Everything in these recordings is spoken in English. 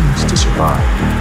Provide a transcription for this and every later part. machines to survive.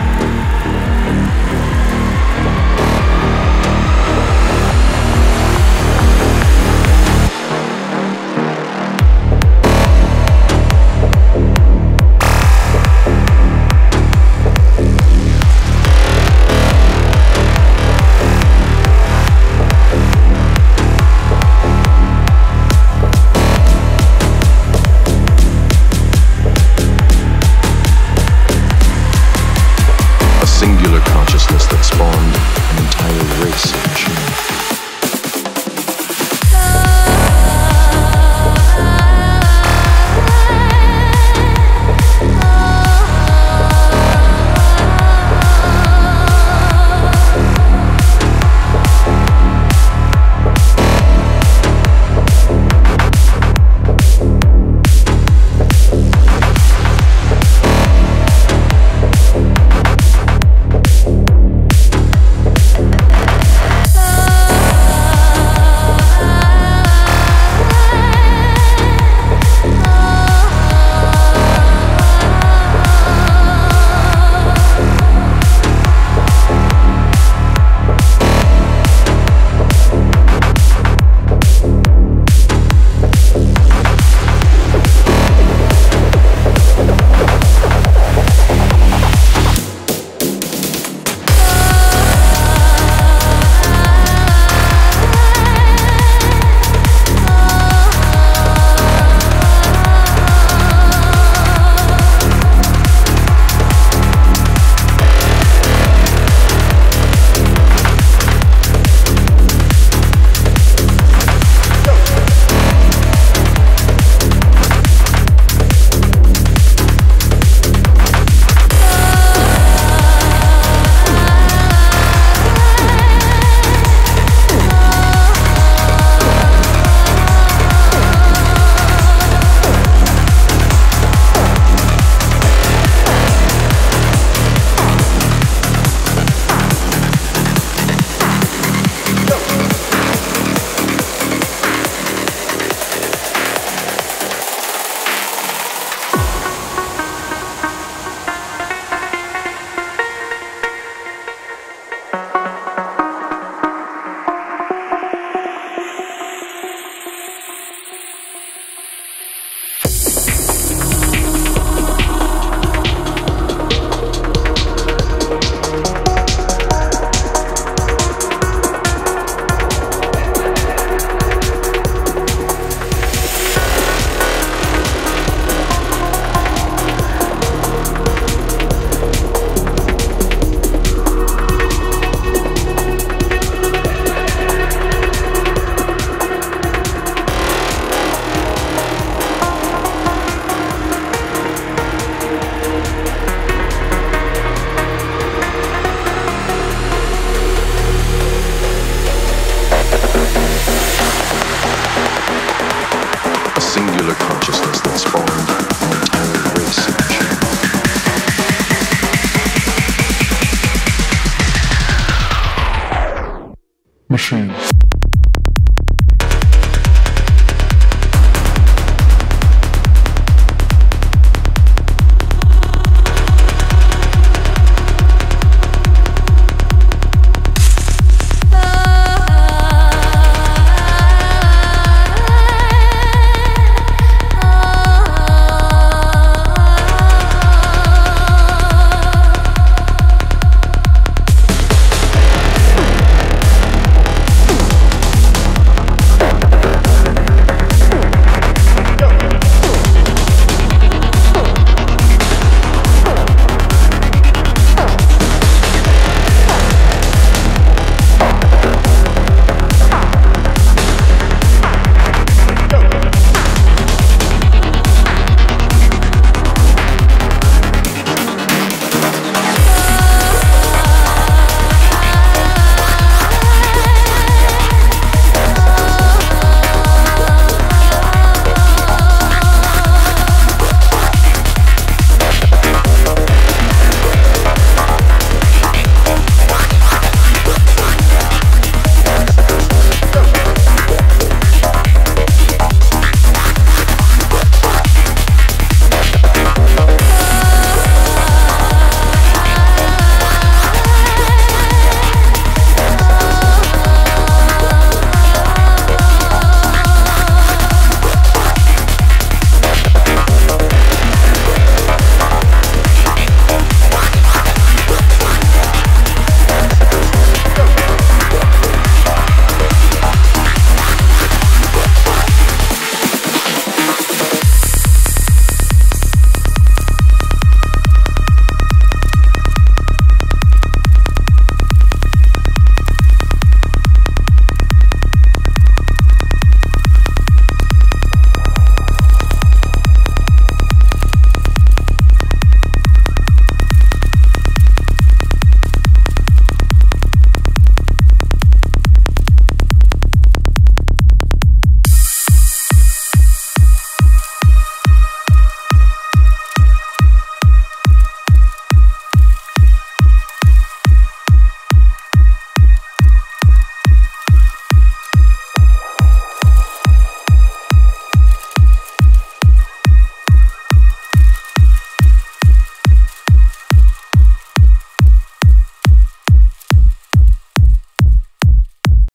Machine.